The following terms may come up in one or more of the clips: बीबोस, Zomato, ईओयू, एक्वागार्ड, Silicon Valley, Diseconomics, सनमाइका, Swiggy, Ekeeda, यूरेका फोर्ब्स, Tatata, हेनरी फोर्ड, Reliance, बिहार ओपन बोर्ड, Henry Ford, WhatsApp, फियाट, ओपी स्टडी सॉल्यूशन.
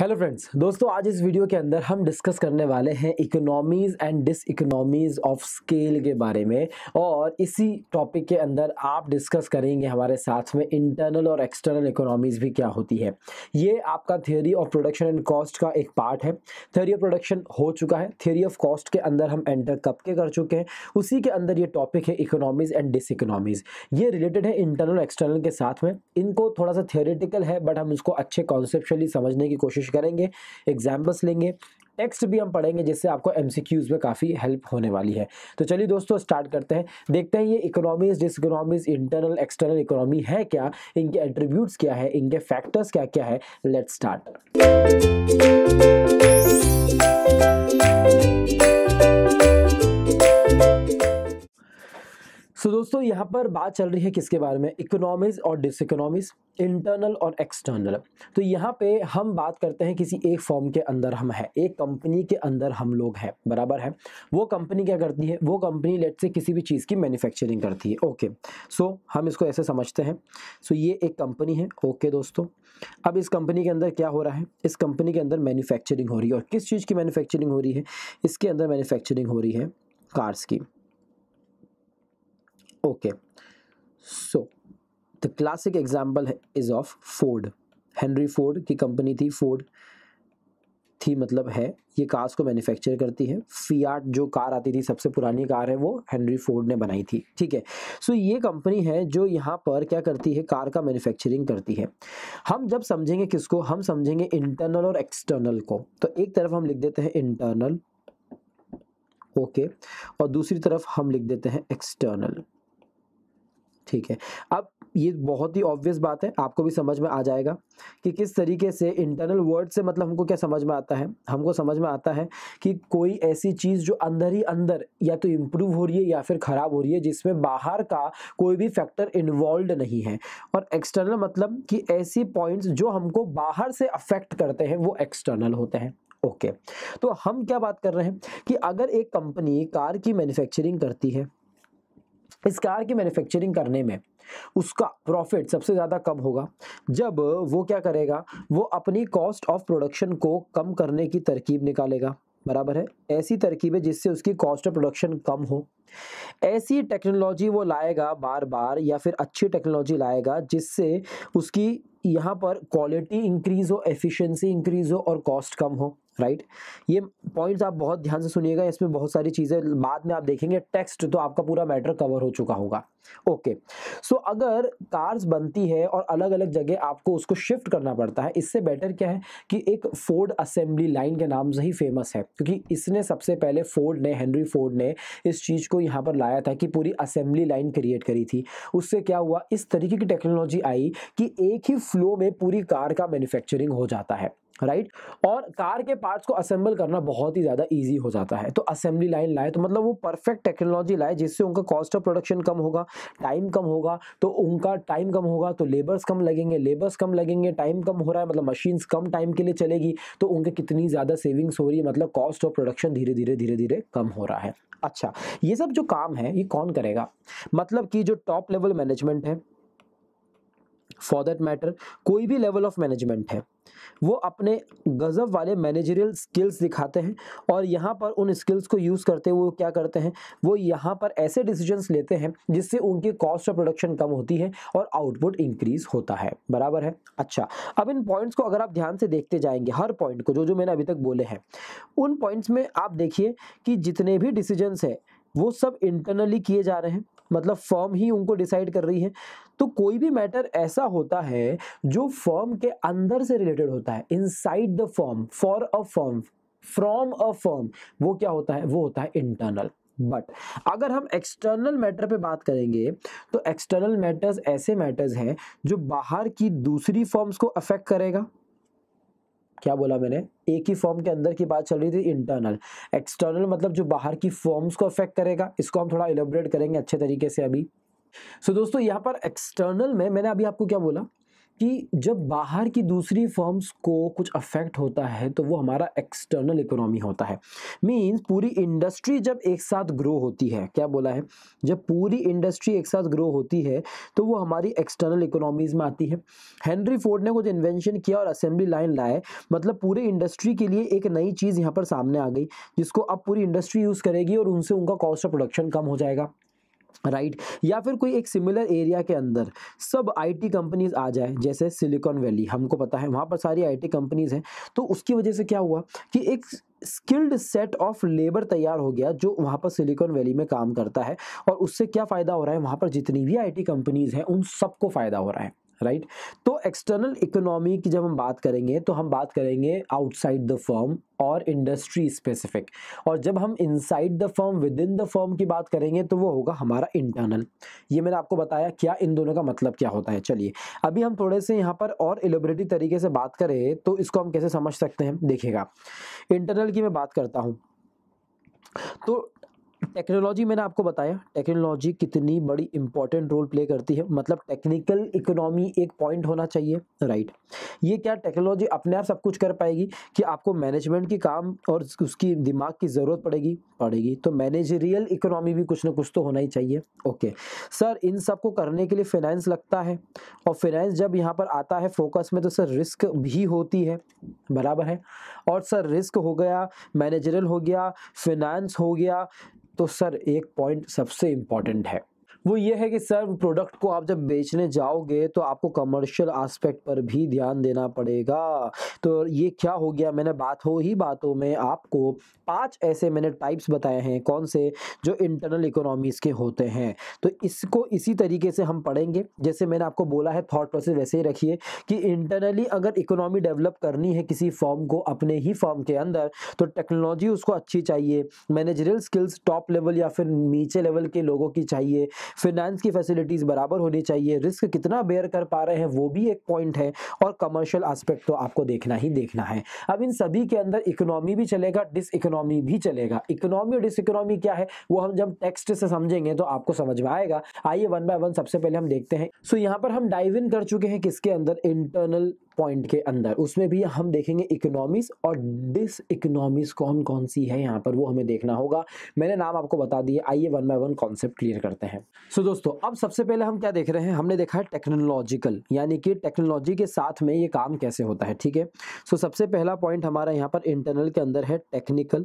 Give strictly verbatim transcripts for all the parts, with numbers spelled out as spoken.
Hello friends, दोस्तों आज इस वीडियो के अंदर हम डिस्कस करने वाले हैं economies and diseconomies of scale के बारे में। और इसी टॉपिक के अंदर आप डिस्कस करेंगे हमारे साथ में इंटरनल और एक्सटर्नल इकोनॉमीज़ भी क्या होती है। ये आपका theory of production and cost का एक पार्ट है। थ्योरी ऑफ प्रोडक्शन हो चुका है, थ्योरी ऑफ कॉस्ट के अंदर हम एंटर कब के कर चुके हैं। उसी के अंदर ये टॉपिक है इकोनॉमीज़ एंड डिस इकोनॉमीज़। ये रिलेटेड है इंटरनल एक्सटर्नल के साथ में। इनको थोड़ा सा थियोरेटिकल है बट हम इसको अच्छे कॉन्सेप्चुअली समझने की कोशिश करेंगे, एग्जाम्पल्स लेंगे, टेक्स्ट भी हम पढ़ेंगे जिससे आपको एमसीक्यूज में काफ़ी हेल्प होने वाली है। तो चलिए दोस्तों स्टार्ट करते हैं, देखते हैं ये economies diseconomies internal external economy है क्या, इनके एट्रीब्यूट्स क्या है, इनके फैक्टर्स क्या क्या है। Let's start. तो दोस्तों यहाँ पर बात चल रही है किसके बारे में, इकोनॉमीज़ और डिस इकोनॉमीज़, इंटरनल और एक्सटर्नल। तो यहाँ पे हम बात करते हैं किसी एक फॉर्म के अंदर हम हैं, एक कंपनी के अंदर हम लोग हैं, बराबर है। वो कंपनी क्या करती है, वो कंपनी लेट से किसी भी चीज़ की मैन्युफैक्चरिंग करती है। ओके सो हम इसको ऐसे समझते हैं, सो ये एक कंपनी है। ओके दोस्तों, अब इस कंपनी के अंदर क्या हो रहा है, इस कंपनी के अंदर मैन्युफैक्चरिंग हो रही है। और किस चीज़ की मैन्युफैक्चरिंग हो रही है, इसके अंदर मैन्युफैक्चरिंग हो रही है कार्स की। Okay so the classic example is of Ford, हेनरी फोर्ड की कंपनी थी। फोर्ड थी मतलब है, ये कार्स को मैन्युफैक्चर करती है। फियाट जो कार आती थी, सबसे पुरानी कार है, वो हेनरी फोर्ड ने बनाई थी। ठीक है, सो so, ये कंपनी है जो यहाँ पर क्या करती है, कार का मैन्युफैक्चरिंग करती है। हम जब समझेंगे किसको, हम समझेंगे इंटरनल और एक्सटर्नल को। तो एक तरफ हम लिख देते हैं इंटरनल, ओके okay, और दूसरी तरफ हम लिख देते हैं एक्सटर्नल। ठीक है, अब ये बहुत ही ऑब्वियस बात है, आपको भी समझ में आ जाएगा कि किस तरीके से इंटरनल वर्ड से मतलब हमको क्या समझ में आता है। हमको समझ में आता है कि कोई ऐसी चीज़ जो अंदर ही अंदर या तो इम्प्रूव हो रही है या फिर ख़राब हो रही है, जिसमें बाहर का कोई भी फैक्टर इन्वॉल्व नहीं है। और एक्सटर्नल मतलब कि ऐसी पॉइंट्स जो हमको बाहर से अफेक्ट करते हैं वो एक्सटर्नल होते हैं। Okay okay. तो हम क्या बात कर रहे हैं कि अगर एक कंपनी कार की मैन्युफैक्चरिंग करती है, इस कार की मैन्युफैक्चरिंग करने में उसका प्रॉफिट सबसे ज़्यादा कब होगा, जब वो क्या करेगा, वो अपनी कॉस्ट ऑफ प्रोडक्शन को कम करने की तरकीब निकालेगा। बराबर है, ऐसी तरकीबें जिससे उसकी कॉस्ट ऑफ प्रोडक्शन कम हो। ऐसी टेक्नोलॉजी वो लाएगा बार बार, या फिर अच्छी टेक्नोलॉजी लाएगा जिससे उसकी यहाँ पर क्वालिटी इंक्रीज़ हो, एफिशिएंसी इंक्रीज़ हो और कॉस्ट कम हो। Right right? ये पॉइंट्स आप बहुत ध्यान से सुनिएगा, इसमें बहुत सारी चीज़ें बाद में आप देखेंगे। टेक्स्ट तो आपका पूरा मैटर कवर हो चुका होगा। ओके सो so, अगर कार्स बनती है और अलग अलग जगह आपको उसको शिफ्ट करना पड़ता है, इससे बेटर क्या है कि एक फोर्ड असेंबली लाइन के नाम से ही फेमस है, क्योंकि इसने सबसे पहले फोर्ड ने हेनरी फोर्ड ने इस चीज़ को यहाँ पर लाया था कि पूरी असेंबली लाइन क्रिएट करी थी। उससे क्या हुआ, इस तरीके की टेक्नोलॉजी आई कि एक ही फ्लो में पूरी कार का मैन्युफैक्चरिंग हो जाता है। Right right? और कार के पार्ट्स को असेंबल करना बहुत ही ज़्यादा इजी हो जाता है। तो असेंबली लाइन लाए तो मतलब वो परफेक्ट टेक्नोलॉजी लाए जिससे उनका कॉस्ट ऑफ प्रोडक्शन कम होगा, टाइम कम होगा। तो उनका टाइम कम होगा तो लेबर्स कम लगेंगे, लेबर्स कम लगेंगे, टाइम कम हो रहा है मतलब मशीन्स कम टाइम के लिए चलेगी। तो उनके कितनी ज़्यादा सेविंग्स हो रही है, मतलब कॉस्ट ऑफ प्रोडक्शन धीरे धीरे धीरे धीरे कम हो रहा है। अच्छा, ये सब जो काम है ये कौन करेगा, मतलब कि जो टॉप लेवल मैनेजमेंट है, फॉर दैट मैटर कोई भी लेवल ऑफ मैनेजमेंट है, वो अपने गजब वाले मैनेजरियल स्किल्स दिखाते हैं। और यहाँ पर उन स्किल्स को यूज़ करते हुए वो क्या करते हैं, वो यहाँ पर ऐसे डिसीजंस लेते हैं जिससे उनकी कॉस्ट ऑफ प्रोडक्शन कम होती है और आउटपुट इंक्रीज होता है। बराबर है। अच्छा, अब इन पॉइंट्स को अगर आप ध्यान से देखते जाएंगे, हर पॉइंट को जो जो मैंने अभी तक बोले हैं, उन पॉइंट्स में आप देखिए कि जितने भी डिसीजंस हैं वो सब इंटरनली किए जा रहे हैं, मतलब फर्म ही उनको डिसाइड कर रही है। तो कोई भी मैटर ऐसा होता है जो फर्म के अंदर से रिलेटेड होता है, inside the firm, for a firm, from a firm, वो क्या होता है, वो होता है इंटरनल। बट अगर हम एक्सटर्नल मैटर पे बात करेंगे तो एक्सटर्नल मैटर्स ऐसे मैटर्स हैं जो बाहर की दूसरी फर्म्स को अफेक्ट करेगा। क्या बोला मैंने, एक ही फॉर्म के अंदर की बात चल रही थी। इंटरनल एक्सटर्नल मतलब जो बाहर की फॉर्म्स को अफेक्ट करेगा, इसको हम थोड़ा इलेबोरेट करेंगे अच्छे तरीके से अभी। सो so, दोस्तों यहाँ पर एक्सटर्नल में मैंने अभी आपको क्या बोला कि जब बाहर की दूसरी फर्म्स को कुछ अफेक्ट होता है तो वो हमारा एक्सटर्नल इकोनॉमी होता है। मींस पूरी इंडस्ट्री जब एक साथ ग्रो होती है, क्या बोला है, जब पूरी इंडस्ट्री एक साथ ग्रो होती है तो वो हमारी एक्सटर्नल इकोनॉमीज में आती है। हेनरी फोर्ड ने कुछ इन्वेंशन किया और असेंबली लाइन लाए, मतलब पूरे इंडस्ट्री के लिए एक नई चीज़ यहाँ पर सामने आ गई जिसको अब पूरी इंडस्ट्री यूज़ करेगी और उनसे उनका कॉस्ट ऑफ प्रोडक्शन कम हो जाएगा, राइट right. या फिर कोई एक सिमिलर एरिया के अंदर सब आईटी कंपनीज आ जाए, जैसे सिलिकॉन वैली हमको पता है वहाँ पर सारी आईटी कंपनीज हैं, तो उसकी वजह से क्या हुआ कि एक स्किल्ड सेट ऑफ लेबर तैयार हो गया जो वहाँ पर सिलिकॉन वैली में काम करता है, और उससे क्या फ़ायदा हो रहा है, वहाँ पर जितनी भी आईटी कंपनीज हैं उन सबको फ़ायदा हो रहा है, राइट right? तो एक्सटर्नल इकोनॉमी की जब हम बात करेंगे तो हम बात करेंगे आउटसाइड द फर्म और इंडस्ट्री स्पेसिफिक, और जब हम inside the firm within the firm की बात करेंगे तो वो होगा हमारा इंटरनल। ये मैंने आपको बताया क्या इन दोनों का मतलब क्या होता है। चलिए अभी हम थोड़े से यहाँ पर और एलिब्रेटिव तरीके से बात करें तो इसको हम कैसे समझ सकते हैं, देखिएगा। इंटरनल की मैं बात करता हूँ तो टेक्नोलॉजी, मैंने आपको बताया टेक्नोलॉजी कितनी बड़ी इंपॉर्टेंट रोल प्ले करती है, मतलब टेक्निकल इकोनॉमी एक पॉइंट होना चाहिए, राइट right. ये क्या टेक्नोलॉजी अपने आप सब कुछ कर पाएगी कि आपको मैनेजमेंट की काम और उसकी दिमाग की ज़रूरत पड़ेगी पड़ेगी तो मैनेजरियल इकोनॉमी भी कुछ ना कुछ तो होना ही चाहिए। ओके सर, इन सब को करने के लिए फाइनेंस लगता है, और फाइनेंस जब यहाँ पर आता है फोकस में तो सर रिस्क भी होती है, बराबर है, और सर रिस्क हो गया, मैनेजरियल हो गया, फाइनेंस हो गया, तो सर एक पॉइंट सबसे इम्पॉर्टेंट है वो ये है कि सर प्रोडक्ट को आप जब बेचने जाओगे तो आपको कमर्शियल एस्पेक्ट पर भी ध्यान देना पड़ेगा। तो ये क्या हो गया, मैंने बात हो ही बातों में आपको पांच ऐसे मैंने टाइप्स बताए हैं, कौन से, जो इंटरनल इकोनॉमीज़ के होते हैं। तो इसको इसी तरीके से हम पढ़ेंगे, जैसे मैंने आपको बोला है थॉट प्रोसेस वैसे ही रखिए कि इंटरनली अगर इकोनॉमी डेवलप करनी है किसी फर्म को अपने ही फर्म के अंदर तो टेक्नोलॉजी उसको अच्छी चाहिए, मैनेजरियल स्किल्स टॉप लेवल या फिर नीचे लेवल के लोगों की चाहिए, फिनेंस की फैसिलिटीज़ बराबर होनी चाहिए, रिस्क कितना बेयर कर पा रहे हैं वो भी एक पॉइंट है, और कमर्शियल एस्पेक्ट तो आपको देखना ही देखना है। अब इन सभी के अंदर इकोनॉमी भी चलेगा, डिस इकोनॉमी भी चलेगा। इकोनॉमी और डिस इकोनॉमी क्या है वो हम जब टेक्स्ट से समझेंगे तो आपको समझ में आएगा। आइए वन बाय वन सबसे पहले हम देखते हैं। सो so, यहाँ पर हम डाइव इन कर चुके हैं किसके अंदर, इंटरनल पॉइंट के अंदर, उसमें भी हम देखेंगे इकोनॉमीज और डिस इकोनॉमीज कौन कौन सी है यहाँ पर वो हमें देखना होगा। मैंने नाम आपको बता दिए, आइए one by one concept clear करते हैं। सो so, दोस्तों अब सबसे पहले हम क्या देख रहे हैं, हमने देखा है टेक्नोलॉजिकल, यानी कि टेक्नोलॉजी के साथ में ये काम कैसे होता है, ठीक है। सो so, सबसे पहला पॉइंट हमारा यहाँ पर इंटरनल के अंदर है टेक्निकल,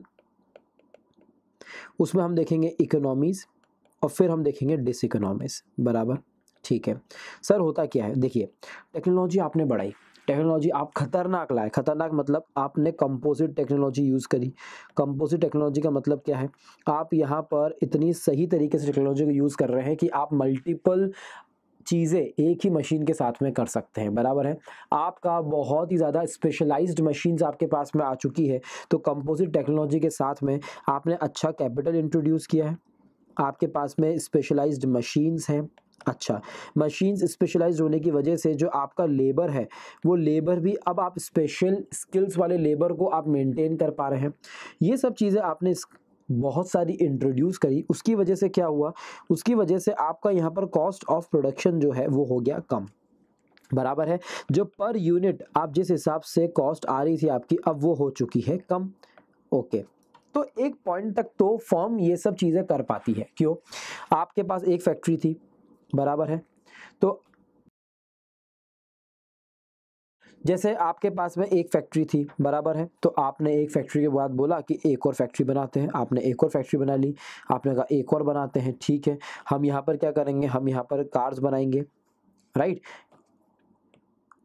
उसमें हम देखेंगे इकोनॉमीज और फिर हम देखेंगे डिस इकोनॉमीज, बराबर, ठीक है। सर होता क्या है, देखिए टेक्नोलॉजी आपने बढ़ाई, टेक्नोलॉजी आप खतरनाक लाए, खतरनाक मतलब आपने कंपोजिट टेक्नोलॉजी यूज़ करी। कंपोजिट टेक्नोलॉजी का मतलब क्या है, आप यहाँ पर इतनी सही तरीके से टेक्नोलॉजी को यूज़ कर रहे हैं कि आप मल्टीपल चीज़ें एक ही मशीन के साथ में कर सकते हैं, बराबर है। आपका बहुत ही ज़्यादा स्पेशलाइज्ड मशीन्स आपके पास में आ चुकी है, तो कंपोजिट टेक्नोलॉजी के साथ में आपने अच्छा कैपिटल इंट्रोड्यूस किया है, आपके पास में स्पेशलाइज्ड मशीन्स हैं। अच्छा, मशीन्स स्पेशलाइज्ड होने की वजह से जो आपका लेबर है वो लेबर भी अब आप स्पेशल स्किल्स वाले लेबर को आप मेंटेन कर पा रहे हैं। ये सब चीज़ें आपने बहुत सारी इंट्रोड्यूस करी, उसकी वजह से क्या हुआ, उसकी वजह से आपका यहाँ पर कॉस्ट ऑफ प्रोडक्शन जो है वो हो गया कम, बराबर है। जो पर यूनिट आप जिस हिसाब से कॉस्ट आ रही थी आपकी, अब वो हो चुकी है कम। ओके, तो एक पॉइंट तक तो फर्म ये सब चीज़ें कर पाती है। क्यों, आपके पास एक फैक्ट्री थी, बराबर है, तो जैसे आपके पास में एक फैक्ट्री थी, बराबर है, तो आपने एक फैक्ट्री के बाद बोला कि एक और फैक्ट्री बनाते हैं, आपने एक और फैक्ट्री बना ली, आपने कहा एक और बनाते हैं, ठीक है। हम यहाँ पर क्या करेंगे, हम यहाँ पर कार्स बनाएंगे, राइट,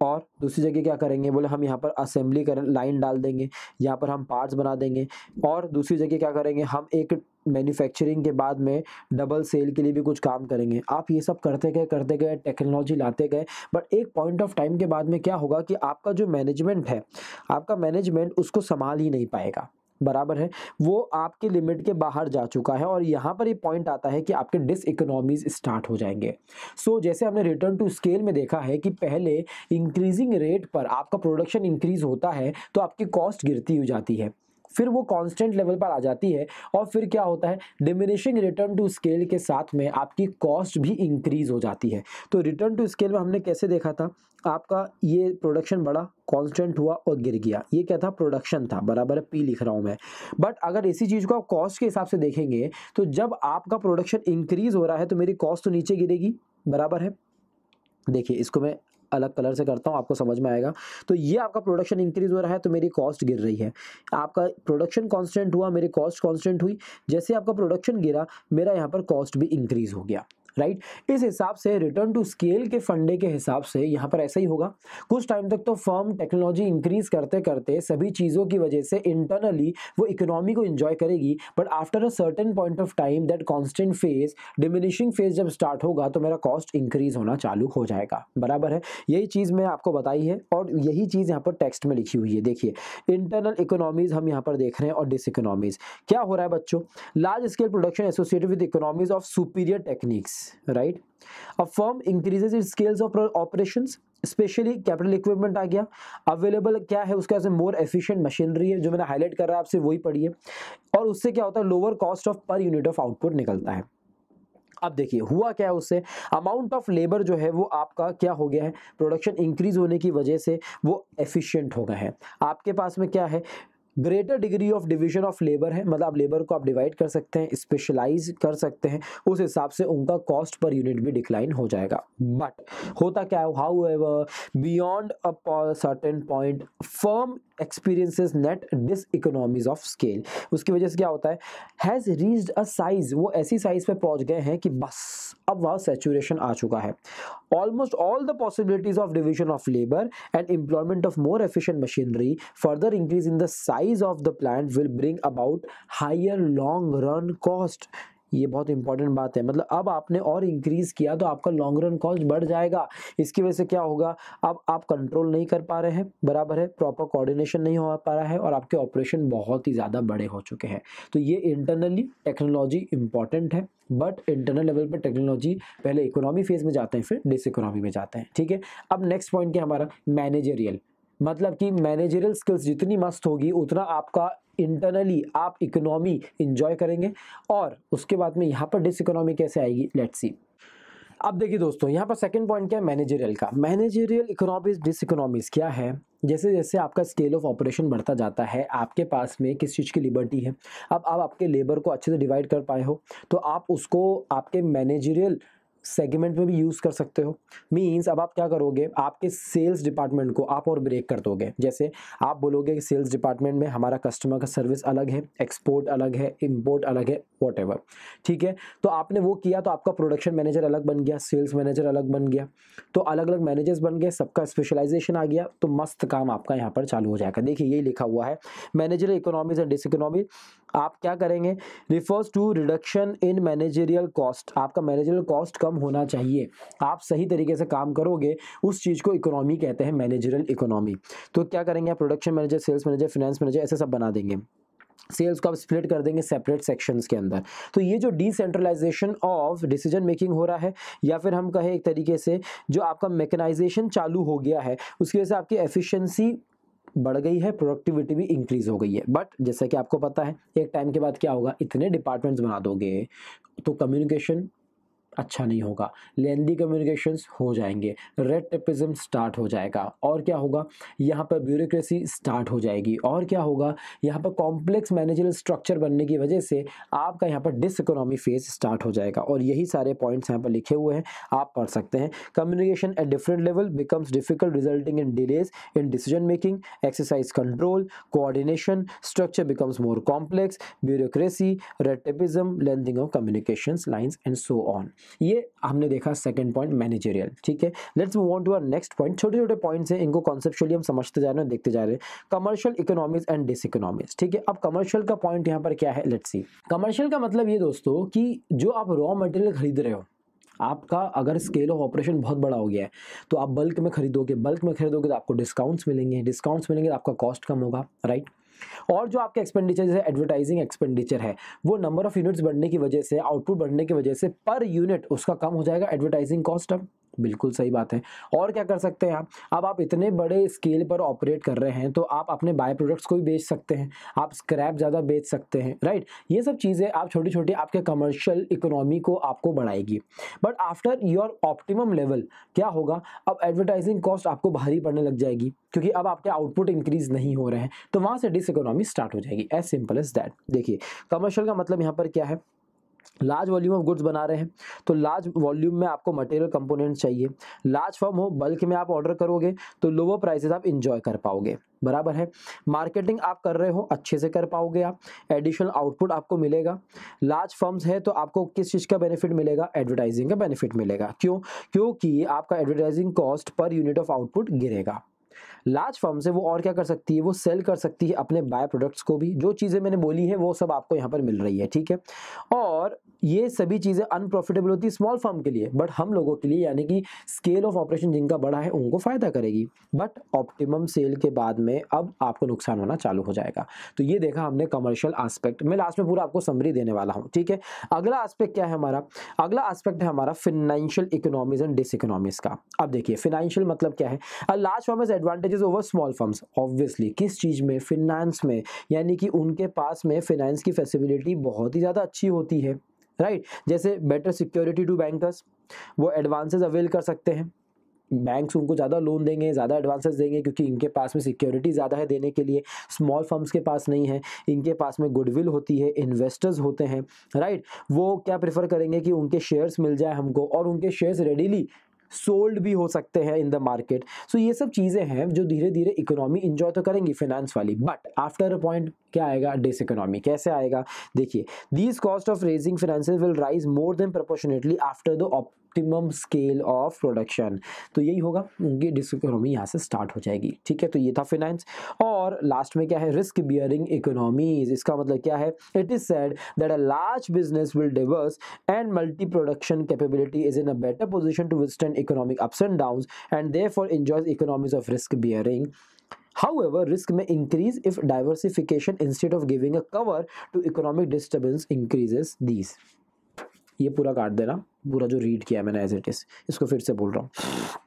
और दूसरी जगह क्या करेंगे, बोले हम यहाँ पर असेंबली कर लाइन डाल देंगे, यहाँ पर हम पार्ट्स बना देंगे, और दूसरी जगह क्या करेंगे, हम एक मैन्युफैक्चरिंग के बाद में डबल सेल के लिए भी कुछ काम करेंगे। आप ये सब करते गए करते गए टेक्नोलॉजी लाते गए, बट एक पॉइंट ऑफ टाइम के बाद में क्या होगा कि आपका जो मैनेजमेंट है, आपका मैनेजमेंट उसको संभाल ही नहीं पाएगा, बराबर है, वो आपके लिमिट के बाहर जा चुका है, और यहाँ पर ये पॉइंट आता है कि आपके डिस इकोनॉमीज स्टार्ट हो जाएंगे। सो so, जैसे हमने रिटर्न टू स्केल में देखा है कि पहले इंक्रीजिंग रेट पर आपका प्रोडक्शन इंक्रीज़ होता है तो आपकी कॉस्ट गिरती हो जाती है, फिर वो कांस्टेंट लेवल पर आ जाती है और फिर क्या होता है, डिमिनिशिंग रिटर्न टू स्केल के साथ में आपकी कॉस्ट भी इंक्रीज हो जाती है। तो रिटर्न टू स्केल में हमने कैसे देखा था, आपका ये प्रोडक्शन बढ़ा, कांस्टेंट हुआ और गिर गया, ये क्या था, प्रोडक्शन था, बराबर पी लिख रहा हूँ मैं। बट अगर इसी चीज़ को आप कॉस्ट के हिसाब से देखेंगे तो जब आपका प्रोडक्शन इंक्रीज हो रहा है तो मेरी कॉस्ट तो नीचे गिरेगी, बराबर है। देखिए इसको मैं अलग कलर से करता हूँ, आपको समझ में आएगा। तो ये आपका प्रोडक्शन इंक्रीज हो रहा है तो मेरी कॉस्ट गिर रही है, आपका प्रोडक्शन कांस्टेंट हुआ, मेरी कॉस्ट कांस्टेंट हुई, जैसे आपका प्रोडक्शन गिरा मेरा यहाँ पर कॉस्ट भी इंक्रीज हो गया, राइट right? इस हिसाब से रिटर्न टू स्केल के फंडे के हिसाब से यहाँ पर ऐसा ही होगा। कुछ टाइम तक तो फर्म टेक्नोलॉजी इंक्रीज करते करते सभी चीज़ों की वजह से इंटरनली वो इकोनॉमी को एंजॉय करेगी, but after a certain point of time that constant phase, diminishing phase जब स्टार्ट होगा तो मेरा कॉस्ट इंक्रीज होना चालू हो जाएगा, बराबर है। यही चीज़ मैं आपको बताई है और यही चीज़ यहाँ पर टेक्स्ट में लिखी हुई है। देखिए इंटरनल इकोनॉमीज़ हम यहाँ पर देख रहे हैं और डिस इकोनॉमीज़ क्या हो रहा है बच्चों, large scale production associated with economies of superior techniques, right. A firm increases its scales of operations, specially capital equipment आ गया, अवेलेबल क्या है उसके से मोर एफिशिएंट मशीनरी है, जो मैंने हाईलाइट कर रहा है आपसे वही पढ़िए, और उससे क्या होता है lower cost of per unit of output निकलता है। अब देखिए हुआ क्या है, उससे अमाउंट ऑफ लेबर जो है वो आपका क्या हो गया है, प्रोडक्शन इंक्रीज होने की वजह से वो एफिशिएंट हो गए हैं। आपके पास में क्या है, greater degree of division of labour है, मतलब लेबर को आप डिवाइड कर सकते हैं, स्पेशलाइज कर सकते हैं, उस हिसाब से उनका कॉस्ट पर यूनिट भी डिक्लाइन हो जाएगा। बट होता क्या है, however beyond a certain point firm experiences net diseconomies of scale, उसकी वजह से क्या होता है, हैज़ रीच्ड अ साइज, वो ऐसी साइज पे पहुंच गए हैं कि बस अब वहाँ सैचुरेशन आ चुका है। Almost all the possibilities of division of labour and employment of more efficient machinery, further increase in the size of the plant will bring about higher long run cost. ये बहुत इंपॉर्टेंट बात है, मतलब अब आपने और इंक्रीज़ किया तो आपका लॉन्ग रन कॉस्ट बढ़ जाएगा। इसकी वजह से क्या होगा, अब आप कंट्रोल नहीं कर पा रहे हैं, बराबर है, प्रॉपर कोऑर्डिनेशन नहीं हो पा रहा है और आपके ऑपरेशन बहुत ही ज़्यादा बड़े हो चुके हैं। तो ये इंटरनली टेक्नोलॉजी इंपॉर्टेंट है, बट इंटरनल लेवल पर टेक्नोलॉजी पहले इकोनॉमी फेज में जाते हैं फिर डिस इकोनॉमी में जाते हैं, ठीक है। अब नेक्स्ट पॉइंट क्या हमारा, मैनेजेरियल, मतलब कि मैनेजरियल स्किल्स जितनी मस्त होगी उतना आपका इंटरनली आप इकोनॉमी इंजॉय करेंगे। और उसके बाद में यहाँ पर डिस इकोनॉमी कैसे आएगी, लेट्स सी। अब देखिए दोस्तों यहाँ पर सेकंड पॉइंट क्या है, मैनेजरियल का। मैनेजरियल इकोनॉमीज डिस इकोनॉमीज क्या है, जैसे जैसे आपका स्केल ऑफ ऑपरेशन बढ़ता जाता है, आपके पास में किस चीज़ की लिबर्टी है, अब आप आपके लेबर को अच्छे से डिवाइड कर पाए हो तो आप उसको आपके मैनेजरियल सेगमेंट में भी यूज़ कर सकते हो। मीन्स अब आप क्या करोगे, आपके सेल्स डिपार्टमेंट को आप और ब्रेक कर दोगे। जैसे आप बोलोगे कि सेल्स डिपार्टमेंट में हमारा कस्टमर का सर्विस अलग है, एक्सपोर्ट अलग है, इंपोर्ट अलग है, व्हाटएवर, ठीक है। तो आपने वो किया तो आपका प्रोडक्शन मैनेजर अलग बन गया, सेल्स मैनेजर अलग बन गया, तो अलग अलग मैनेजर्स बन गए, सबका स्पेशलाइजेशन आ गया, तो मस्त काम आपका यहाँ पर चालू हो जाएगा। देखिए यही लिखा हुआ है, manager economies and diseconomy. आप क्या करेंगे, refers to reduction in managerial cost, आपका मैनेजरियल कॉस्ट कम होना चाहिए, आप सही तरीके से काम करोगे, उस चीज़ को इकोनॉमी कहते हैं, मैनेजरियल इकोनॉमी। तो क्या करेंगे आप, production manager, sales manager, finance manager, ऐसे सब बना देंगे, सेल्स को आप स्प्लिट कर देंगे सेपरेट सेक्शंस के अंदर। तो ये जो डिसेंट्रलाइजेशन ऑफ डिसीजन मेकिंग हो रहा है, या फिर हम कहें एक तरीके से जो आपका मेकनाइजेशन चालू हो गया है, उसकी वजह से आपकी एफिशिएंसी बढ़ गई है, प्रोडक्टिविटी भी इंक्रीज़ हो गई है। बट जैसा कि आपको पता है एक टाइम के बाद क्या होगा, इतने डिपार्टमेंट्स बना दोगे तो कम्युनिकेशन अच्छा नहीं होगा, लेंदी कम्युनिकेशंस हो जाएंगे, रेड टेपिज्म स्टार्ट हो जाएगा, और क्या होगा यहाँ पर ब्यूरोक्रेसी स्टार्ट हो जाएगी, और क्या होगा यहाँ पर कॉम्प्लेक्स मैनेजरियल स्ट्रक्चर बनने की वजह से आपका यहाँ पर डिस इकोनॉमी फेज स्टार्ट हो जाएगा। और यही सारे पॉइंट्स यहाँ पर लिखे हुए हैं, आप पढ़ सकते हैं। Communication at different level becomes difficult, resulting in delays in decision making, exercise control, coordination, structure becomes more complex, bureaucracy, red tapism, lengthening of communication lines and so on. ये हमने देखा सेकंड पॉइंट मैनेजरियल, ठीक है। Let's move on to our next point. छोटे छोटे points हैं, इनको conceptually हम समझते जा रहे हैं, देखते जा रहे हैं। Commercial economies and diseconomies, ठीक है। अब कमर्शियल का पॉइंट यहाँ पर क्या है, लेट्स सी। कमर्शियल का मतलब ये दोस्तों कि जो आप रॉ मटेरियल खरीद रहे हो, आपका अगर स्केल ऑफ ऑपरेशन बहुत बड़ा हो गया है तो आप बल्क में खरीदोगे, बल्क में खरीदोगे तो आपको डिस्काउंट्स मिलेंगे, डिस्काउंट्स मिलेंगे तो आपका कॉस्ट कम होगा, राइट। और जो आपके एक्सपेंडिचर जैसे एडवर्टाइजिंग एक्सपेंडिचर है, वो नंबर ऑफ यूनिट्स बढ़ने की वजह से, आउटपुट बढ़ने की वजह से पर यूनिट उसका कम हो जाएगा, एडवर्टाइजिंग कॉस्ट अब, बिल्कुल सही बात है। और क्या कर सकते हैं आप, अब आप इतने बड़े स्केल पर ऑपरेट कर रहे हैं तो आप अपने बाय प्रोडक्ट्स को भी बेच सकते हैं, आप स्क्रैप ज़्यादा बेच सकते हैं, राइट। ये सब चीज़ें आप छोटी छोटी आपके कमर्शियल इकोनॉमी को आपको बढ़ाएगी। But after your optimum level क्या होगा, अब एडवर्टाइजिंग कॉस्ट आपको भारी पड़ने लग जाएगी क्योंकि अब आपके आउटपुट इंक्रीज नहीं हो रहे हैं, तो वहाँ से डिस इकोनॉमी स्टार्ट हो जाएगी, एज सिंपल एज दैट। देखिए कमर्शियल का मतलब यहाँ पर क्या है, लार्ज वॉल्यूम ऑफ गुड्स बना रहे हैं तो लार्ज वॉल्यूम में आपको मटेरियल कंपोनेंट चाहिए, लार्ज फर्म हो, बल्क में आप ऑर्डर करोगे तो लोअर प्राइसेस आप इंजॉय कर पाओगे, बराबर है। मार्केटिंग आप कर रहे हो, अच्छे से कर पाओगे आप, एडिशनल आउटपुट आपको मिलेगा। लार्ज फर्म्स है तो आपको किस चीज़ का बेनिफिट मिलेगा, एडवर्टाइजिंग का बेनिफिट मिलेगा। क्यों? क्योंकि आपका advertising cost per unit of output गिरेगा। लार्ज फर्म से वो और क्या कर सकती है, वो सेल कर सकती है अपने बाय प्रोडक्ट्स को भी। जो चीज़ें मैंने बोली है वो सब आपको यहाँ पर मिल रही है, ठीक है। और ये सभी चीज़ें अनप्रॉफिटेबल होती है स्मॉल फर्म के लिए, बट हम लोगों के लिए यानी कि स्केल ऑफ ऑपरेशन जिनका बड़ा है उनको फ़ायदा करेगी। बट ऑप्टिमम सेल के बाद में अब आपको नुकसान होना चालू हो जाएगा। तो ये देखा हमने कमर्शियल आस्पेक्ट, मैं लास्ट में पूरा आपको समरी देने वाला हूँ, ठीक है। अगला आस्पेक्ट क्या है हमारा, अगला आस्पेक्ट है हमारा financial economies and diseconomies का। अब देखिए फाइनेंशियल मतलब क्या है, large firm is advantages over small firms, obviously किस चीज़ में, फिनेंस में, यानी कि उनके पास में फिनेंस की फैसिलिटी बहुत ही ज़्यादा अच्छी होती है, राइट। जैसे बेटर सिक्योरिटी टू बैंकर्स, वो एडवांसेस अवेल कर सकते हैं, बैंक्स उनको ज़्यादा लोन देंगे, ज़्यादा एडवांसेस देंगे क्योंकि इनके पास में सिक्योरिटी ज़्यादा है देने के लिए, स्मॉल फर्म्स के पास नहीं है। इनके पास में गुडविल होती है, इन्वेस्टर्स होते हैं, राइट। वो क्या प्रेफर करेंगे कि उनके शेयर्स मिल जाए हमको, और उनके शेयर्स रेडीली सोल्ड भी हो सकते हैं इन द मार्केट। सो ये सब चीज़ें हैं जो धीरे धीरे इकोनॉमी इंजॉय तो करेंगी फिनेंस वाली, बट आफ्टर अ पॉइंट क्या आएगा, डिस इकोनॉमी। कैसे आएगा, देखिए these cost of raising finances will rise more than proportionately after the optimum scale of production. तो यही होगा, उनकी डिस इकोनॉमी यहाँ से स्टार्ट हो जाएगी, ठीक है। तो ये था फिनेंस। और लास्ट में क्या है, रिस्क बियरिंग इकोनॉमीज। इसका मतलब क्या है, it is said that a large business will diverse and multi production capability is in a better position to withstand economic ups and downs and therefore enjoys economies of risk bearing. However, risk may increase if diversification instead of giving a cover to economic disturbance increases these. ये पूरा काट देना, पूरा जो read किया मैंने as it is, इसको फिर से बोल रहा हूँ।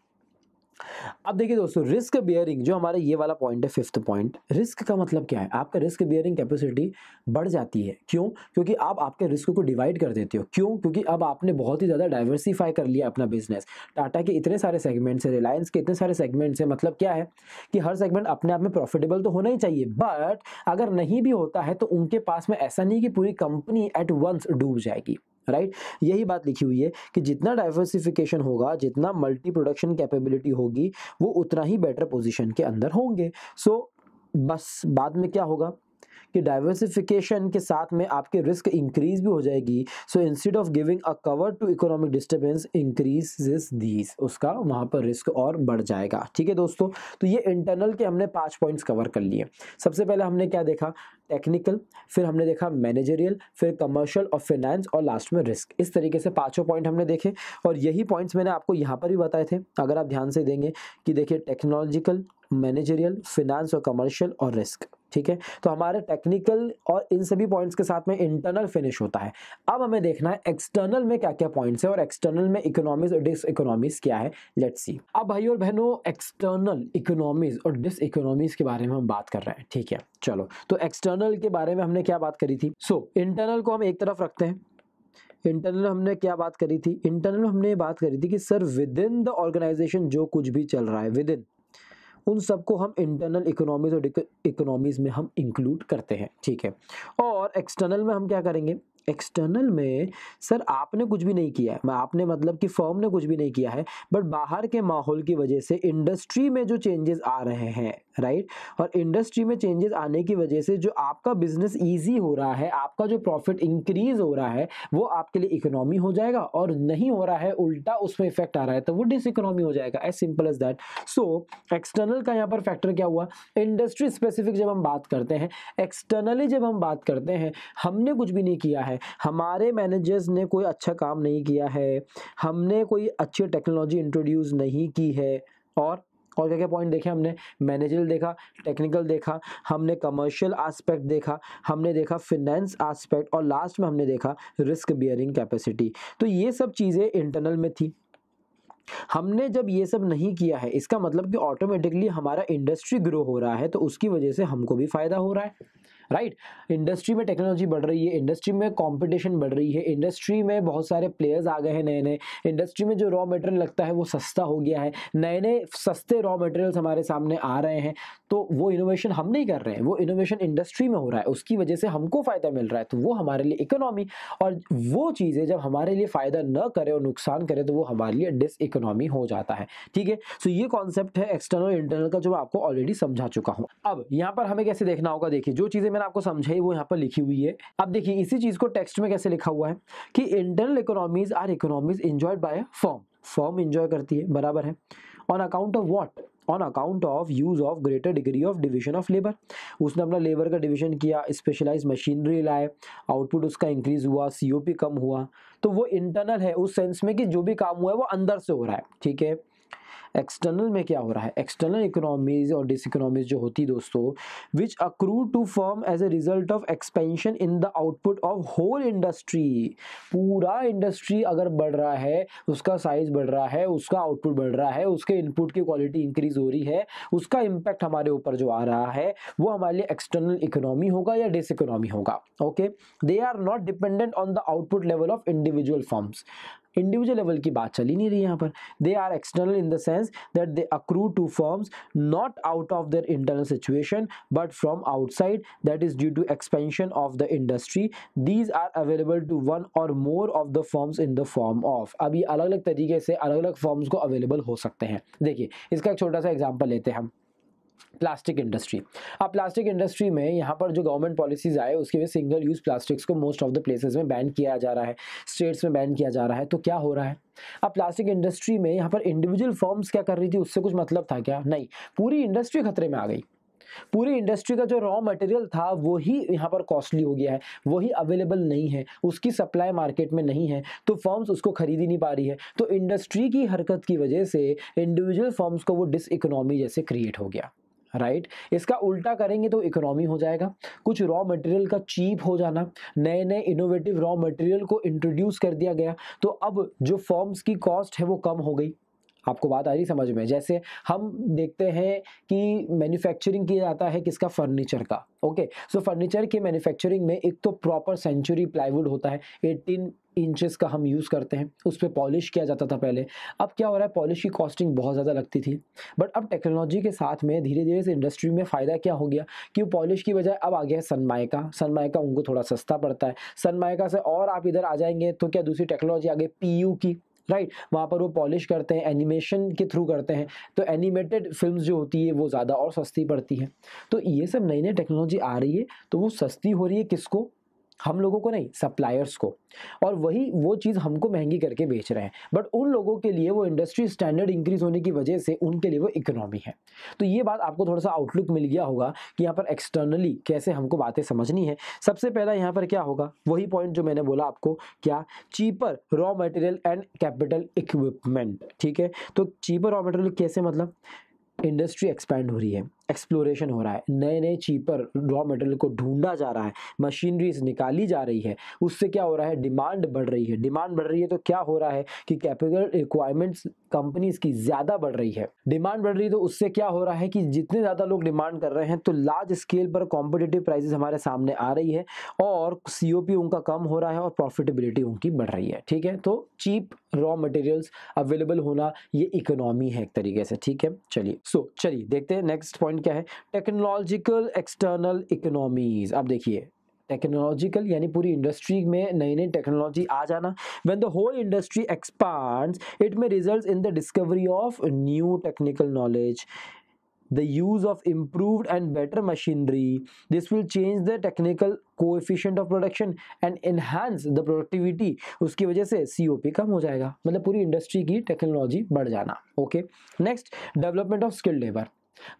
अब देखिए दोस्तों, रिस्क बियरिंग जो हमारा ये वाला पॉइंट है, फिफ्थ पॉइंट, रिस्क का मतलब क्या है, आपका रिस्क बियरिंग कैपेसिटी बढ़ जाती है। क्यों? क्योंकि आप आपके रिस्क को डिवाइड कर देते हो। क्यों? क्योंकि अब आपने बहुत ही ज़्यादा डाइवर्सिफाई कर लिया अपना बिजनेस। टाटा के इतने सारे सेगमेंट्स हैं, रिलायंस के इतने सारे सेगमेंट्स हैं, मतलब क्या है कि हर सेगमेंट अपने आप में प्रॉफिटेबल तो होना ही चाहिए, बट अगर नहीं भी होता है तो उनके पास में ऐसा नहीं कि पूरी कंपनी एट वंस डूब जाएगी, राइट right? यही बात लिखी हुई है कि जितना डाइवर्सिफिकेशन होगा, जितना मल्टी प्रोडक्शन कैपेबिलिटी होगी, वो उतना ही बेटर पोजीशन के अंदर होंगे। सो so, बस बाद में क्या होगा कि डाइवर्सिफिकेशन के साथ में आपके रिस्क इंक्रीज भी हो जाएगी। So instead of giving a cover to economic disturbance increases these, उसका वहाँ पर रिस्क और बढ़ जाएगा, ठीक है दोस्तों। तो ये इंटरनल के हमने पाँच पॉइंट्स कवर कर लिए। सबसे पहले हमने क्या देखा, टेक्निकल, फिर हमने देखा मैनेजरियल, फिर कमर्शियल और फाइनेंस, और लास्ट में रिस्क। इस तरीके से पाँचों पॉइंट हमने देखे, और यही पॉइंट्स मैंने आपको यहाँ पर भी बताए थे अगर आप ध्यान से देंगे कि देखिए टेक्नोलॉजिकल, मैनेजरियल, फाइनेंस और कमर्शियल और रिस्क, ठीक है। तो हमारे टेक्निकल और इन सभी पॉइंट्स के साथ में इंटरनल फिनिश होता है। अब हमें देखना है एक्सटर्नल में क्या क्या पॉइंट्स है, और एक्सटर्नल में इकोनॉमीज और डिस इकोनॉमीज क्या है, लेट्स सी। अब भाई और बहनों, एक्सटर्नल इकोनॉमीज और डिस इकोनॉमीज के बारे में हम बात कर रहे हैं, ठीक है। चलो, तो एक्सटर्नल के बारे में हमने क्या बात करी थी, सो इंटरनल को हम एक तरफ रखते हैं। इंटरनल हमने क्या बात करी थी, इंटरनल हमने बात करी थी कि sir within the organisation जो कुछ भी चल रहा है विद इन, उन सबको हम इंटरनल इकोनॉमीज और इकोनॉमीज में हम इंक्लूड करते हैं, ठीक है। और एक्सटर्नल में हम क्या करेंगे, एक्सटर्नल में सर आपने कुछ भी नहीं किया है, आपने मतलब कि फर्म ने कुछ भी नहीं किया है, बट बाहर के माहौल की वजह से इंडस्ट्री में जो चेंजेस आ रहे हैं, राइट, और इंडस्ट्री में चेंजेस आने की वजह से जो आपका बिजनेस इजी हो रहा है, आपका जो प्रॉफिट इंक्रीज हो रहा है, वो आपके लिए इकोनॉमी हो जाएगा, और नहीं हो रहा है उल्टा उसमें इफेक्ट आ रहा है तो वो डिस इकोनॉमी हो जाएगा, as simple as that. So external का यहाँ पर फैक्टर क्या हुआ, इंडस्ट्री स्पेसिफिक जब हम बात करते हैं, एक्सटर्नली जब हम बात करते हैं, हमने कुछ भी नहीं किया है, हमारे मैनेजर्स ने कोई अच्छा काम नहीं किया है, हमने कोई अच्छी टेक्नोलॉजी इंट्रोड्यूस नहीं की है, और और क्या क्या पॉइंट देखे हमने, मैनेजरियल देखा, टेक्निकल देखा, हमने कमर्शियल एस्पेक्ट देखा, हमने देखा फाइनेंस एस्पेक्ट, और लास्ट में हमने देखा रिस्क बियरिंग कैपेसिटी। तो ये सब चीज़ें इंटरनल में थी। हमने जब ये सब नहीं किया है, इसका मतलब कि ऑटोमेटिकली हमारा इंडस्ट्री ग्रो हो रहा है, तो उसकी वजह से हमको भी फायदा हो रहा है, राइट right? इंडस्ट्री में टेक्नोलॉजी बढ़ रही है, इंडस्ट्री में कंपटीशन बढ़ रही है, इंडस्ट्री में बहुत सारे प्लेयर्स आ गए हैं नए नए, इंडस्ट्री में जो रॉ मटेरियल लगता है वो सस्ता हो गया है, नए नए सस्ते रॉ मटेरियल्स हमारे सामने आ रहे हैं, तो वो इनोवेशन हम नहीं कर रहे हैं, वो इनोवेशन इंडस्ट्री में हो रहा है, उसकी वजह से हमको फ़ायदा मिल रहा है, तो वो हमारे लिए इकोनॉमी, और वो चीज़ें जब हमारे लिए फ़ायदा न करे और नुकसान करे तो वो हमारे लिए डिस इकोनॉमी हो जाता है, ठीक है। सो ये कॉन्सेप्ट है एक्सटर्नल इंटरनल का, जो मैं आपको ऑलरेडी समझा चुका हूँ। अब यहाँ पर हमें कैसे देखना होगा, देखिए जो चीज़ें आपको समझाई वो यहाँ पर लिखी हुई है। अब देखिए इसी चीज को टेक्स्ट में कैसे लिखा हुआ है कि internal economies are economies enjoyed by a firm, firm enjoy करती है, बराबर है, on account of what, on account of use of greater degree of division of labour, उसने अपना लेबर का डिवीजन किया, स्पेशलाइज मशीनरी लाए, आउटपुट उसका इंक्रीज हुआ, सीओपी कम हुआ, तो वो इंटरनल है उस सेंस में कि जो भी काम हुआ है वो अंदर से हो रहा है, ठीक है। एक्सटर्नल में क्या हो रहा है, एक्सटर्नल इकोनॉमीज और डिस इकोनॉमीज जो होती दोस्तों, which accrue to firm as a result of expansion in the output of whole industry, पूरा इंडस्ट्री अगर बढ़ रहा है, उसका साइज बढ़ रहा है, उसका आउटपुट बढ़ रहा है, उसके इनपुट की क्वालिटी इंक्रीज हो रही है, उसका इम्पैक्ट हमारे ऊपर जो आ रहा है वो हमारे लिए एक्सटर्नल इकोनॉमी होगा या डिस इकोनॉमी होगा, okay. They are not dependent on the output level of individual firms, individual level की बात चली नहीं रही यहाँ पर। They are external in the sense that they accrue to firms not out of their internal situation but from outside, that is due to expansion of the industry, these are available to one or more of the firms in the form of. अब ये अलग अलग तरीके से अलग अलग firms को available हो सकते हैं। देखिए इसका एक छोटा सा एग्जाम्पल लेते हैं हम, प्लास्टिक इंडस्ट्री। अब प्लास्टिक इंडस्ट्री में यहाँ पर जो गवर्नमेंट पॉलिसीज आए उसके वजह सिंगल यूज़ प्लास्टिक्स को मोस्ट ऑफ द प्लेसेस में बैन किया जा रहा है, स्टेट्स में बैन किया जा रहा है, तो क्या हो रहा है। अब प्लास्टिक इंडस्ट्री में यहाँ पर इंडिविजुअल फर्म्स क्या कर रही थी उससे कुछ मतलब था क्या, नहीं, पूरी इंडस्ट्री खतरे में आ गई, पूरी इंडस्ट्री का जो रॉ मटेरियल था वही यहाँ पर कॉस्टली हो गया है, वही अवेलेबल नहीं है, उसकी सप्लाई मार्केट में नहीं है, तो फर्म्स उसको खरीद ही नहीं पा रही है, तो इंडस्ट्री की हरकत की वजह से इंडिविजुअल फर्म्स को वो डिस इकोनॉमी जैसे क्रिएट हो गया, राइट right? इसका उल्टा करेंगे तो इकोनॉमी हो जाएगा। कुछ रॉ मटेरियल का चीप हो जाना, नए नए इनोवेटिव रॉ मटेरियल को इंट्रोड्यूस कर दिया गया, तो अब जो फर्म्स की कॉस्ट है वो कम हो गई। आपको बात आ रही समझ में? जैसे हम देखते हैं कि मैन्युफैक्चरिंग किया जाता है किसका, फर्नीचर का, ओके। सो फर्नीचर के मैन्युफैक्चरिंग में एक तो प्रॉपर सेंचुरी प्लाईवुड होता है, एटीन इंचेस का हम यूज़ करते हैं, उस पर पॉलिश किया जाता था पहले। अब क्या हो रहा है, पॉलिश की कॉस्टिंग बहुत ज़्यादा लगती थी, बट अब टेक्नोलॉजी के साथ में धीरे धीरे से इंडस्ट्री में फ़ायदा क्या हो गया कि पॉलिश की बजाय अब आ गया है सनमाइका। सनमाइका उनको थोड़ा सस्ता पड़ता है, सनमाइका से और आप इधर आ जाएंगे तो क्या दूसरी टेक्नोलॉजी आ गई पीयू की, राइट right, वहाँ पर वो पॉलिश करते हैं, एनिमेशन के थ्रू करते हैं, तो एनिमेटेड फिल्म्स जो होती है वो ज़्यादा और सस्ती पड़ती है। तो ये सब नई नई टेक्नोलॉजी आ रही है तो वो सस्ती हो रही है किसको, हम लोगों को नहीं, सप्लायर्स को, और वही वो चीज़ हमको महंगी करके बेच रहे हैं, बट उन लोगों के लिए वो इंडस्ट्री स्टैंडर्ड इंक्रीज़ होने की वजह से उनके लिए वो इकोनॉमी है। तो ये बात आपको थोड़ा सा आउटलुक मिल गया होगा कि यहाँ पर एक्सटर्नली कैसे हमको बातें समझनी है। सबसे पहला यहाँ पर क्या होगा, वही पॉइंट जो मैंने बोला आपको, क्या, cheaper raw material and capital equipment, ठीक है। तो चीपर रॉ मटेरियल कैसे, मतलब इंडस्ट्री एक्सपैंड हो रही है, एक्सप्लोरेशन हो रहा है, नए नए चीपर रॉ मटेरियल को ढूंढा जा रहा है, मशीनरीज निकाली जा रही है, उससे क्या हो रहा है, डिमांड बढ़ रही है। डिमांड बढ़ रही है तो क्या हो रहा है कि कैपिटल रिक्वायरमेंट्स कंपनीज की ज़्यादा बढ़ रही है। डिमांड बढ़ रही है तो उससे क्या हो रहा है कि जितने ज़्यादा लोग डिमांड कर रहे हैं तो लार्ज स्केल पर कॉम्पिटिटिव प्राइसेस हमारे सामने आ रही है और सी ओ पी उनका कम हो रहा है और प्रॉफिटेबिलिटी उनकी बढ़ रही है, ठीक है। तो चीप रॉ मटेरियल्स अवेलेबल होना, ये इकोनॉमी है एक तरीके से, ठीक है। चलिए सो so, चलिए देखते हैं नेक्स्ट पॉइंट क्या है, टेक्नोलॉजिकल एक्सटर्नल इकोनॉमीज। अब देखिए टेक्नोलॉजिकल यानी पूरी इंडस्ट्री में नई नई टेक्नोलॉजी आ जाना, when the whole industry expands it may results in the discovery of new technical knowledge, the use of improved and better machinery, this will change the technical coefficient of production and enhance the productivity, उसकी वजह से C O P कम हो जाएगा, मतलब पूरी industry की technology बढ़ जाना, okay. Next, development of skilled labour.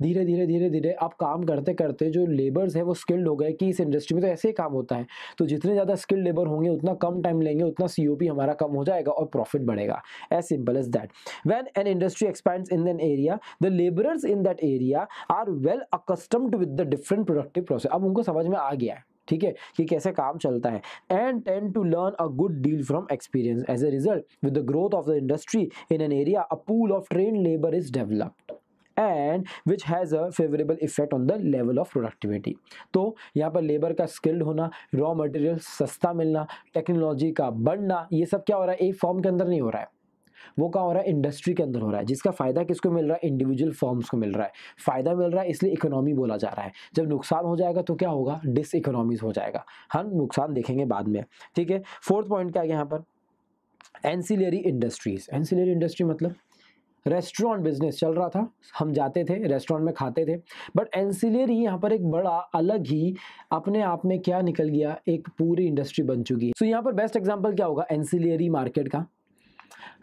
धीरे धीरे धीरे धीरे आप काम करते करते जो लेबर्स है वो स्किल्ड हो गए कि इस इंडस्ट्री में तो ऐसे ही काम होता है, तो जितने ज़्यादा स्किल्ड लेबर होंगे उतना कम टाइम लेंगे, उतना सीओपी हमारा कम हो जाएगा और प्रॉफिट बढ़ेगा, as simple as that. When an industry expands in an area the labourers in that area are well accustomed with the different productive process, अब उनको समझ में आ गया है, ठीक है, कि कैसे काम चलता है, and tend to learn a good deal from experience. As a result, with the growth of the industry in an area, a pool of train labour is developed and which has a favourable effect on the level of productivity. तो यहाँ पर labour का skilled होना, raw material सस्ता मिलना, technology का बढ़ना, ये सब क्या हो रहा है, एक फॉर्म के अंदर नहीं हो रहा है, वो कहाँ हो रहा है, इंडस्ट्री के अंदर हो रहा है, जिसका फ़ायदा किसको मिल रहा है, इंडिविजुअल फॉर्म्स को मिल रहा है। फ़ायदा मिल रहा है इसलिए इकोनॉमी बोला जा रहा है। जब नुकसान हो जाएगा तो क्या होगा, डिस इकोनॉमीज हो जाएगा। हम नुकसान देखेंगे बाद में, ठीक है। फोर्थ पॉइंट क्या है यहाँ पर, एंसिलरी इंडस्ट्रीज। एंसिलरी इंडस्ट्री मतलब रेस्टोरेंट बिजनेस चल रहा था, हम जाते थे रेस्टोरेंट में खाते थे, बट एंसिलरी यहाँ पर एक बड़ा अलग ही अपने आप में क्या निकल गया, एक पूरी इंडस्ट्री बन चुकी है। सो so, यहाँ पर बेस्ट एग्जांपल क्या होगा एंसिलरी मार्केट का।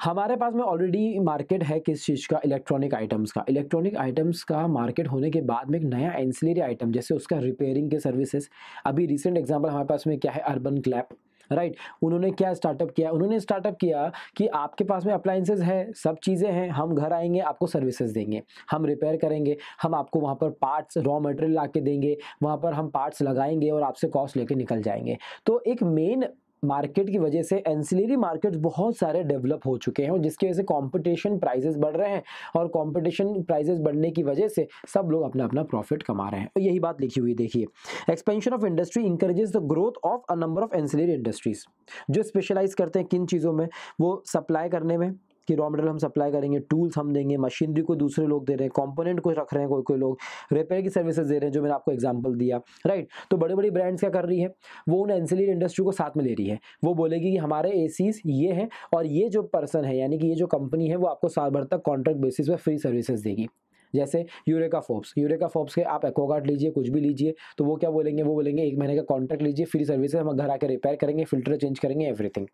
हमारे पास में ऑलरेडी मार्केट है किस चीज़ का, इलेक्ट्रॉनिक आइटम्स का। इलेक्ट्रॉनिक आइटम्स का मार्केट होने के बाद में एक नया एंसिलरी आइटम, जैसे उसका रिपेयरिंग के सर्विसेज। अभी रिसेंट एग्जांपल हमारे पास में क्या है, अर्बन क्लैप, राइट right. उन्होंने क्या स्टार्टअप किया, उन्होंने स्टार्टअप किया कि आपके पास में अप्लाइंसेज है, सब चीज़ें हैं, हम घर आएंगे, आपको सर्विसेज देंगे, हम रिपेयर करेंगे, हम आपको वहाँ पर पार्ट्स, रॉ मटेरियल ला के देंगे, वहाँ पर हम पार्ट्स लगाएंगे और आपसे कॉस्ट लेके निकल जाएंगे। तो एक मेन मार्केट की वजह से एंसिलरी मार्केट्स बहुत सारे डेवलप हो चुके हैं, और जिसकी वजह से कंपटीशन प्राइसेस बढ़ रहे हैं, और कंपटीशन प्राइसेस बढ़ने की वजह से सब लोग अपना अपना प्रॉफिट कमा रहे हैं। और यही बात लिखी हुई देखिए, expansion of industry encourages the growth of a number of ancillary industries. जो स्पेशलाइज करते हैं किन चीज़ों में, वो सप्लाई करने में, कि रॉ मटेरियल हम सप्लाई करेंगे, टूल्स हम देंगे, मशीनरी को दूसरे लोग दे रहे हैं, कंपोनेंट को रख रहे हैं कोई कोई लोग, रिपेयर की सर्विसेज दे रहे हैं, जो मैंने आपको एग्जांपल दिया, राइट। तो बड़ी बड़ी ब्रांड्स क्या कर रही है, वो उन एंसिलरी इंडस्ट्री को साथ में ले रही है। वो बोलेगी कि हमारे एसीज ये है, और ये जो पर्सन है, यानी कि ये जो कंपनी है, वो आपको साल भर तक कॉन्ट्रैक्ट बेसिस पर फ्री सर्विसेज देगी। जैसे यूरेका फोर्ब्स, यूरेका फोर्ब्स के आप एक्वागार्ड लीजिए, कुछ भी लीजिए, तो वो क्या बोलेंगे, वो बोलेंगे एक महीने का कॉन्ट्रैक्ट लीजिए, फ्री सर्विसेज, हम घर आकर रिपेयर करेंगे, फिल्टर चेंज करेंगे, एवरीथिंग,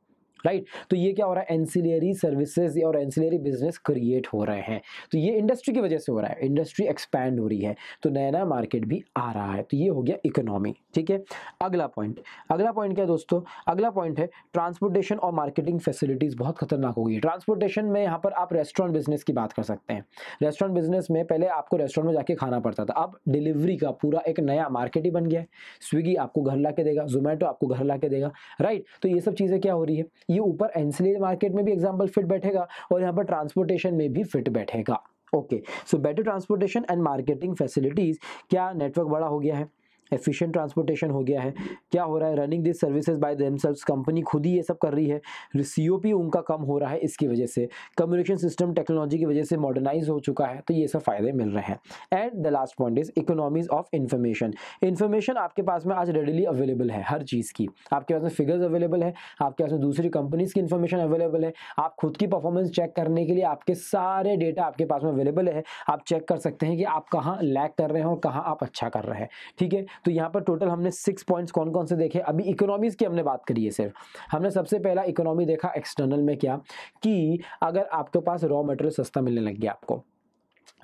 राइट right? तो ये क्या हो रहा है, एंसिलरी सर्विसेज और एंसिलरी बिजनेस क्रिएट हो रहे हैं। तो ये इंडस्ट्री की वजह से हो रहा है, इंडस्ट्री एक्सपैंड हो रही है, तो नया नया मार्केट भी आ रहा है। तो ये हो गया इकोनॉमी, ठीक है। अगला पॉइंट, अगला पॉइंट क्या है दोस्तों, अगला पॉइंट है ट्रांसपोर्टेशन और मार्केटिंग फैसिलिटीज़ बहुत खतरनाक हो गई। ट्रांसपोर्टेशन में यहाँ पर आप रेस्टोरेंट बिजनेस की बात कर सकते हैं। रेस्टोरेंट बिजनेस में पहले आपको रेस्टोरेंट में जाके खाना पड़ता था, अब डिलीवरी का पूरा एक नया मार्केट ही बन गया है। स्विगी आपको घर ला के देगा, जोमेटो आपको घर ला के देगा, राइट। तो ये सब चीज़ें क्या हो रही है, ये ऊपर एंसिलरी मार्केट में भी एग्जांपल फिट बैठेगा, और यहाँ पर ट्रांसपोर्टेशन में भी फिट बैठेगा। Okay, so better transportation and marketing facilities. क्या नेटवर्क बड़ा हो गया है, एफिशिएंट ट्रांसपोर्टेशन हो गया है, क्या हो रहा है, running this services by themselves, company खुद ही ये सब कर रही है, सीओपी उनका कम हो रहा है इसकी वजह से, कम्युनिकेशन सिस्टम टेक्नोलॉजी की वजह से मॉडर्नाइज हो चुका है, तो ये सब फायदे मिल रहे हैं। And the last point is economies of information. Information आपके पास में आज रेडिली अवेलेबल है, हर चीज़ की आपके पास में फिगर्स अवेलेबल है, आपके पास में दूसरी कंपनीज की इन्फॉर्मेशन अवेलेबल है, आप खुद की परफॉर्मेंस चेक करने के लिए आपके सारे डेटा आपके पास में अवेलेबल है, आप चेक कर सकते हैं कि आप कहाँ लैग कर रहे हैं और कहाँ आप अच्छा कर रहे हैं, ठीक है। तो यहाँ पर टोटल हमने सिक्स पॉइंट्स कौन कौन से देखे, अभी इकोनॉमीज़ की हमने बात करी है सिर्फ। हमने सबसे पहला इकोनॉमी देखा एक्सटर्नल में क्या, कि अगर आपके पास रॉ मटेरियल सस्ता मिलने लग गया आपको,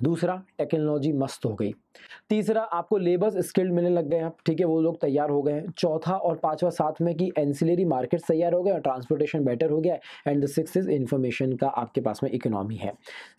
दूसरा टेक्नोलॉजी मस्त हो गई, तीसरा आपको लेबर्स स्किल्ड मिलने लग गए आप, ठीक है, वो लोग तैयार हो गए, चौथा और पांचवा साथ में कि एंसिलरी मार्केट्स तैयार हो गए और ट्रांसपोर्टेशन बेटर हो गया, and the sixth is information का आपके पास में इकोनॉमी है।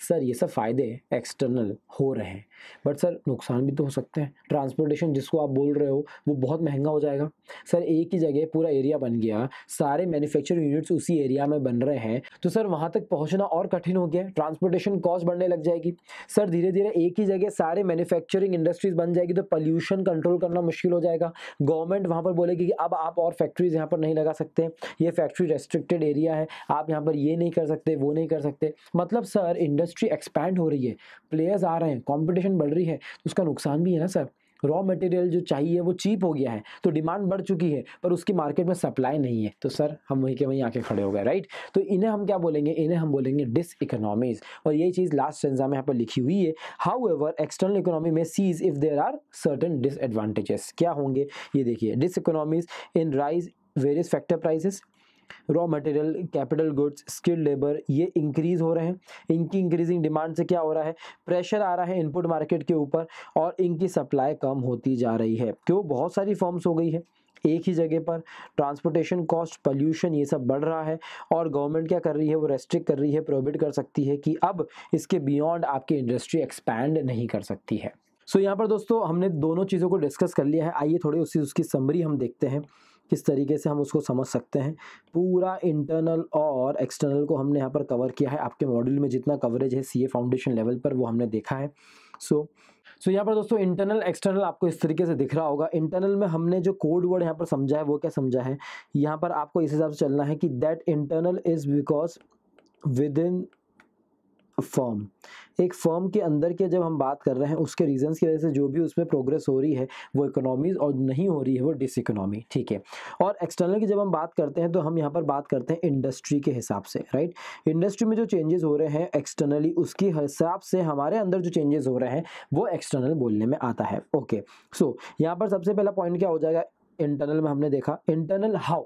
सर ये सब फ़ायदे एक्सटर्नल हो रहे हैं, बट सर नुकसान भी तो हो सकते हैं। ट्रांसपोर्टेशन जिसको आप बोल रहे हो वो बहुत महंगा हो जाएगा। सर एक ही जगह पूरा एरिया बन गया, सारे मैन्युफैक्चरिंग यूनिट्स उसी एरिया में बन रहे हैं, तो सर वहाँ तक पहुँचना और कठिन हो गया, ट्रांसपोर्टेशन कॉस्ट बढ़ने लग जाएगी। सर धीरे धीरे एक ही जगह सारे मैन्युफैक्चरिंग इंडस्ट्रीज बन जाएगी, तो पोल्यूशन कंट्रोल करना मुश्किल हो जाएगा। गवर्नमेंट वहाँ पर बोलेगी कि अब आप और फैक्ट्रीज यहाँ पर नहीं लगा सकते, ये फैक्ट्री रेस्ट्रिक्टेड एरिया है, आप यहाँ पर ये नहीं कर सकते, वो नहीं कर सकते। मतलब सर इंडस्ट्री एक्सपैंड हो रही है, प्लेयर्स आ रहे हैं, कॉम्पिटिशन बढ़ रही है, उसका नुकसान भी है ना सर। रॉ मटेरियल जो चाहिए वो चीप हो गया है, तो डिमांड बढ़ चुकी है, पर उसकी मार्केट में सप्लाई नहीं है, तो सर हम वहीं के वहीं आके खड़े हो गए, राइट। तो इन्हें हम क्या बोलेंगे, इन्हें हम बोलेंगे डिस इकोनॉमीज, और यही चीज़ लास्ट स्टेंजा में यहाँ पर लिखी हुई है। हाउ एवर एक्सटर्नल इकोनॉमी में seize if there are certain disadvantages. क्या होंगे ये देखिए, diseconomies in rise various factor prices, raw material, capital goods, skilled labour, ये इंक्रीज़ हो रहे हैं। इनकी इंक्रीजिंग डिमांड से क्या हो रहा है, प्रेशर आ रहा है इनपुट मार्केट के ऊपर, और इनकी सप्लाई कम होती जा रही है, क्यों, बहुत सारी फॉर्म्स हो गई है एक ही जगह पर, ट्रांसपोर्टेशन कॉस्ट, पोल्यूशन, ये सब बढ़ रहा है, और गवर्नमेंट क्या कर रही है, वो रेस्ट्रिक्ट कर रही है, प्रोहिबिट कर सकती है कि अब इसके बियॉन्ड आपकी इंडस्ट्री एक्सपैंड नहीं कर सकती है। सो यहाँ पर दोस्तों हमने दोनों चीज़ों को डिस्कस कर लिया है। आइए थोड़ी उसी उसकी समरी हम देखते हैं, किस तरीके से हम उसको समझ सकते हैं। पूरा इंटरनल और एक्सटर्नल को हमने यहाँ पर कवर किया है। आपके मॉड्यूल में जितना कवरेज है सीए फाउंडेशन लेवल पर वो हमने देखा है। सो सो यहाँ पर दोस्तों इंटरनल एक्सटर्नल आपको इस तरीके से दिख रहा होगा। इंटरनल में हमने जो कोड वर्ड यहाँ पर समझा है वो क्या समझा है, यहाँ पर आपको इस हिसाब से चलना है कि that internal is because within firm, एक फर्म के अंदर के जब हम बात कर रहे हैं उसके रीजंस की वजह से जो भी उसमें प्रोग्रेस हो रही है वो इकोनॉमीज और नहीं हो रही है वो डिस इकोनॉमी, ठीक है। और एक्सटर्नल की जब हम बात करते हैं तो हम यहाँ पर बात करते हैं इंडस्ट्री के हिसाब से, राइट। इंडस्ट्री में जो चेंजेस हो रहे हैं एक्सटर्नली उसके हिसाब से हमारे अंदर जो चेंजेस हो रहे हैं वो एक्सटर्नल बोलने में आता है। ओके, सो यहाँ पर सबसे पहला पॉइंट क्या हो जाएगा, इंटरनल में हमने देखा इंटरनल हाउ,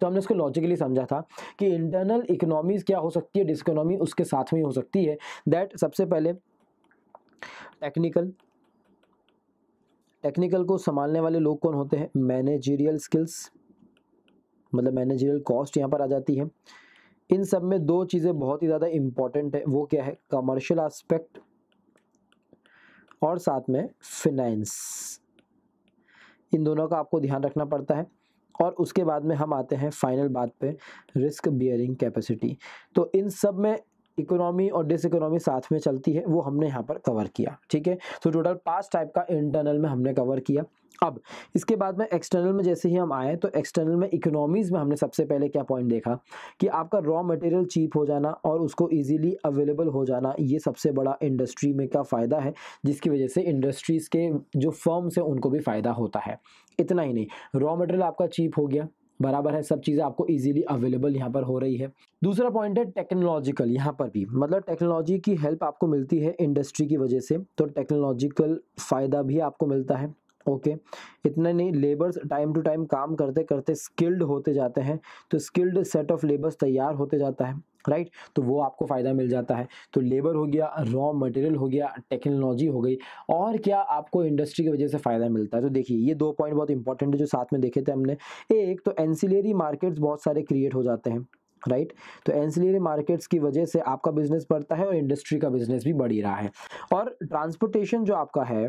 तो हमने इसको लॉजिकली समझा था कि इंटरनल इकोनॉमीज क्या हो सकती है, डिसइकोनॉमी उसके साथ में हो सकती है। दैट सबसे पहले टेक्निकल, टेक्निकल को संभालने वाले लोग कौन होते हैं, मैनेजरियल स्किल्स, मतलब मैनेजरियल कॉस्ट यहाँ पर आ जाती है। इन सब में दो चीज़ें बहुत ही ज़्यादा इम्पॉर्टेंट है, वो क्या है, कमर्शियल एस्पेक्ट और साथ में फिनेंस, इन दोनों का आपको ध्यान रखना पड़ता है। और उसके बाद में हम आते हैं फाइनल बात पे, रिस्क बियरिंग कैपेसिटी। तो इन सब में इकोनॉमी और डिस इकोनॉमी साथ में चलती है, वो हमने यहाँ पर कवर किया, ठीक है। तो टोटल पांच टाइप का इंटरनल में हमने कवर किया। अब इसके बाद में एक्सटर्नल में जैसे ही हम आए तो एक्सटर्नल में इकोनॉमीज़ में हमने सबसे पहले क्या पॉइंट देखा कि आपका रॉ मटेरियल चीप हो जाना और उसको इजीली अवेलेबल हो जाना, ये सबसे बड़ा इंडस्ट्री में का फ़ायदा है, जिसकी वजह से इंडस्ट्रीज़ के जो फर्म्स हैं उनको भी फ़ायदा होता है। इतना ही नहीं, रॉ मटेरियल आपका चीप हो गया, बराबर है, सब चीज़ें आपको इजीली अवेलेबल यहाँ पर हो रही है। दूसरा पॉइंट है टेक्नोलॉजिकल, यहाँ पर भी मतलब टेक्नोलॉजी की हेल्प आपको मिलती है इंडस्ट्री की वजह से, तो टेक्नोलॉजिकल फ़ायदा भी आपको मिलता है। ओके, इतना नहीं, लेबर्स टाइम टू टाइम काम करते करते स्किल्ड होते जाते हैं, तो स्किल्ड सेट ऑफ लेबर्स तैयार होते जाता है, राइट, तो वो आपको फ़ायदा मिल जाता है। तो लेबर हो गया, रॉ मटेरियल हो गया, टेक्नोलॉजी हो गई, और क्या आपको इंडस्ट्री की वजह से फ़ायदा मिलता है। तो देखिए ये दो पॉइंट बहुत इंपॉर्टेंट है जो साथ में देखे थे हमने। एक तो एंसिलरी मार्केट्स बहुत सारे क्रिएट हो जाते हैं, राइट, तो एंसिलरी मार्केट्स की वजह से आपका बिजनेस बढ़ता है और इंडस्ट्री का बिजनेस भी बढ़ ही रहा है। और ट्रांसपोर्टेशन जो आपका है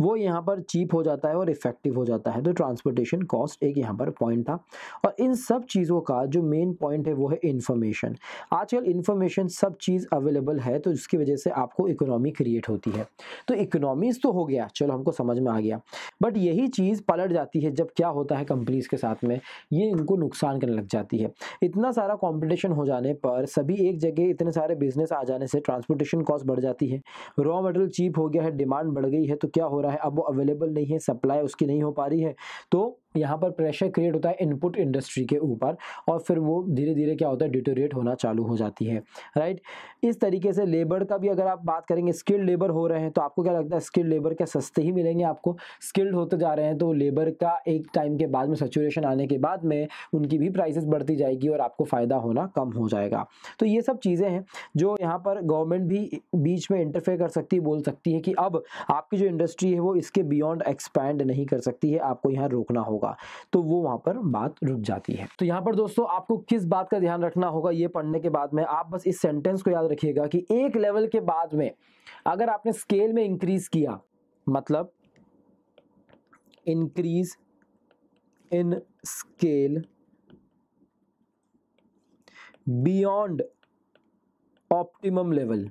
वो यहाँ पर चीप हो जाता है और इफेक्टिव हो जाता है, तो ट्रांसपोर्टेशन कॉस्ट एक यहाँ पर पॉइंट था। और इन सब चीज़ों का जो मेन पॉइंट है वो है इन्फॉर्मेशन। आजकल इन्फॉर्मेशन सब चीज़ अवेलेबल है, तो जिसकी वजह से आपको इकोनॉमी क्रिएट होती है। तो इकोनॉमीज तो हो गया, चलो हमको समझ में आ गया, बट यही चीज़ पलट जाती है जब क्या होता है कंपनीज़ के साथ में, ये इनको नुकसान करने लग जाती है। इतना सारा कॉम्पिटिशन हो जाने पर, सभी एक जगह इतने सारे बिजनेस आ जाने से ट्रांसपोर्टेशन कॉस्ट बढ़ जाती है, रॉ मटेरियल चीप हो गया है, डिमांड बढ़ गई है, तो क्या हो रहा है, अब वो अवेलेबल नहीं है, सप्लाई उसकी नहीं हो पा रही है, तो यहाँ पर प्रेशर क्रिएट होता है इनपुट इंडस्ट्री के ऊपर, और फिर वो धीरे धीरे क्या होता है, डिटोरिएट होना चालू हो जाती है, राइट। इस तरीके से लेबर का भी अगर आप बात करेंगे, स्किल्ड लेबर हो रहे हैं तो आपको क्या लगता है, स्किल्ड लेबर क्या सस्ते ही मिलेंगे आपको, स्किल्ड होते जा रहे हैं, तो लेबर का एक टाइम के बाद में सैचुरेशन आने के बाद में उनकी भी प्राइसेस बढ़ती जाएगी और आपको फ़ायदा होना कम हो जाएगा। तो ये सब चीज़ें हैं जो यहाँ पर गवर्नमेंट भी बीच में इंटरफेयर कर सकती है, बोल सकती है कि अब आपकी जो इंडस्ट्री है वो इसके बियॉन्ड एक्सपैंड नहीं कर सकती है, आपको यहाँ रोकना होगा, तो वो वहां पर बात रुक जाती है। तो यहां पर दोस्तों आपको किस बात का ध्यान रखना होगा, ये पढ़ने के बाद में आप बस इस सेंटेंस को याद रखिएगा कि एक लेवल के बाद में अगर आपने स्केल में इंक्रीज किया, मतलब increase in scale beyond optimum level,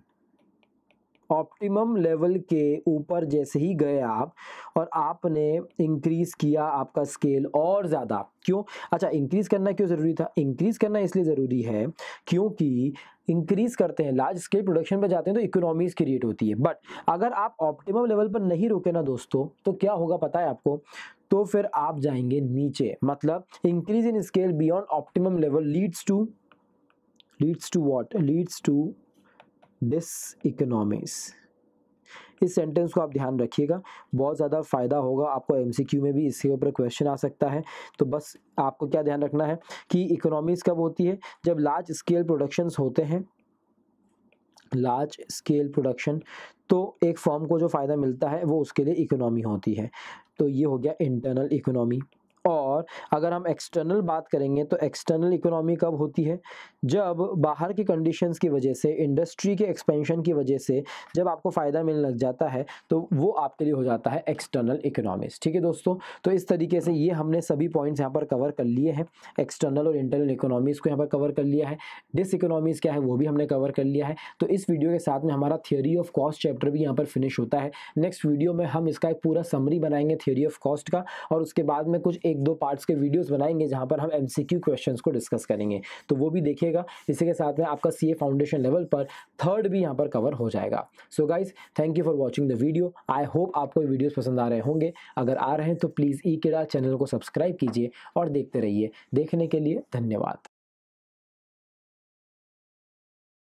optimum level के ऊपर जैसे ही गए आप और आपने इंक्रीज़ किया आपका स्केल और ज़्यादा, क्यों, अच्छा इंक्रीज़ करना क्यों ज़रूरी था, इंक्रीज़ करना इसलिए ज़रूरी है क्योंकि इंक्रीज़ करते हैं, लार्ज स्केल प्रोडक्शन पे जाते हैं तो इकोनॉमीज़ क्रिएट होती है। बट अगर आप ऑप्टिमम लेवल पर नहीं रुके ना दोस्तों, तो क्या होगा पता है आपको, तो फिर आप जाएंगे नीचे, मतलब increase in scale beyond optimum level leads to leads to what leads to diseconomies. इस सेंटेंस को आप ध्यान रखिएगा, बहुत ज़्यादा फ़ायदा होगा आपको, एमसीक्यू में भी इसके ऊपर क्वेश्चन आ सकता है। तो बस आपको क्या ध्यान रखना है कि इकोनॉमीज़ कब होती है, जब लार्ज स्केल प्रोडक्शंस होते हैं, लार्ज स्केल प्रोडक्शन, तो एक फर्म को जो फ़ायदा मिलता है वो उसके लिए इकोनॉमी होती है। तो ये हो गया इंटरनल इकोनॉमी। और अगर हम एक्सटर्नल बात करेंगे तो एक्सटर्नल इकोनॉमी कब होती है, जब बाहर की कंडीशंस की वजह से, इंडस्ट्री के एक्सपेंशन की वजह से जब आपको फ़ायदा मिलने लग जाता है तो वो आपके लिए हो जाता है एक्सटर्नल इकोनॉमिक्स। ठीक है दोस्तों, तो इस तरीके से ये हमने सभी पॉइंट्स यहाँ पर कवर कर लिए हैं, एक्सटर्नल और इंटरनल इकोनॉमिक्स को यहाँ पर कवर कर लिया है, डिस इकोनॉमिक्स क्या है वो भी हमने कवर कर लिया है। तो इस वीडियो के साथ में हमारा थियोरी ऑफ कॉस्ट चैप्टर भी यहाँ पर फिनिश होता है। नेक्स्ट वीडियो में हम इसका एक पूरा समरी बनाएंगे थियोरी ऑफ कॉस्ट का, और उसके बाद में कुछ एक दो पार्ट्स के वीडियोस बनाएंगे जहां पर हम एमसीक्यू क्वेश्चंस को डिस्कस करेंगे, तो वो भी देखिएगा। इसी के साथ में आपका सीए फाउंडेशन लेवल पर थर्ड भी यहां पर कवर हो जाएगा। So guys, thank you for watching the video. I hope आपको वीडियोस पसंद आ रहे होंगे, अगर आ रहे हैं तो प्लीज़ ईकेडा चैनल को सब्सक्राइब कीजिए और देखते रहिए। देखने के लिए धन्यवाद।